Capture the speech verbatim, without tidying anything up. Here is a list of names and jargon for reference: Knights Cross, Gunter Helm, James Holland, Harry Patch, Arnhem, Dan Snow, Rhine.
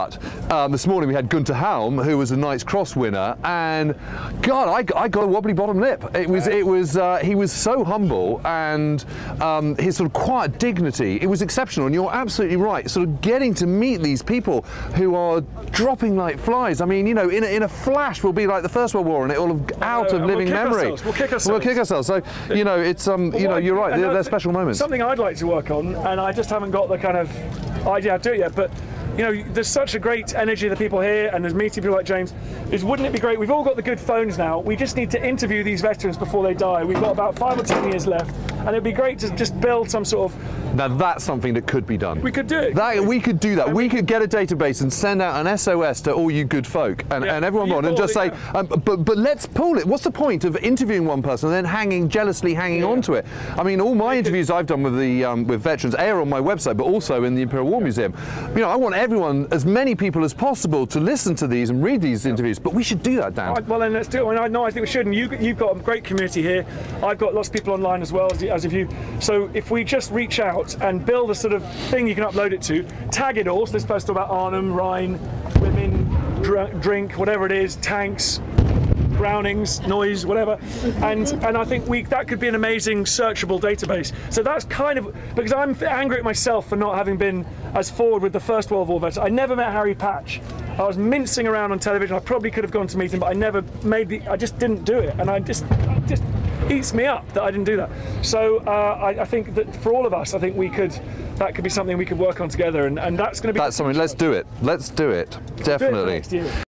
But um, this morning we had Gunter Helm, who was a Knights Cross winner, and God, I, I got a wobbly bottom lip. It was, it was. Uh, he was so humble, and um, his sort of quiet dignity. It was exceptional, and you're absolutely right. Sort of getting to meet these people who are dropping like flies. I mean, you know, in a, in a flash, we'll be like the First World War, and it'll have out uh, of living we'll memory. Ourselves. We'll kick ourselves. We'll kick ourselves. So you know, it's um, well, you know, you're right. They're, they're special moments. Something I'd like to work on, and I just haven't got the kind of idea how to do it yet, but. You know, there's such a great energy of the people here, and there's meeting people like James. Is wouldn't it be great? We've all got the good phones now. We just need to interview these veterans before they die. We've got about five or ten years left, and it'd be great to just build some sort of. Now that's something that could be done. We could do it. That, we could do that. And we could get a database and send out an S O S to all you good folk and, yeah, and everyone on, and just say, um, but but let's pool it. What's the point of interviewing one person and then hanging jealously hanging yeah. on to it? I mean, all my interviews I've done with the um, with veterans air on my website, but also in the Imperial War yeah. Museum. You know, I want everyone, as many people as possible, to listen to these and read these interviews, but we should do that, Dan. Right, well, then let's do it. I know I think we should, and you, you've got a great community here. I've got lots of people online as well, as, as of you. So if we just reach out and build a sort of thing you can upload it to, tag it all, so this post about Arnhem, Rhine, women, dr drink, whatever it is, tanks, Brownings, noise, whatever, and and I think we that could be an amazing searchable database. So that's kind of because I'm angry at myself for not having been as forward with the First World War vets. I never met Harry Patch. I was mincing around on television. I probably could have gone to meet him, but I never made the. I just didn't do it, and I just it just eats me up that I didn't do that. So uh, I, I think that for all of us, I think we could that could be something we could work on together, and and that's going to be. That's something. Let's do it. Let's do it. Definitely. We'll do it for next year.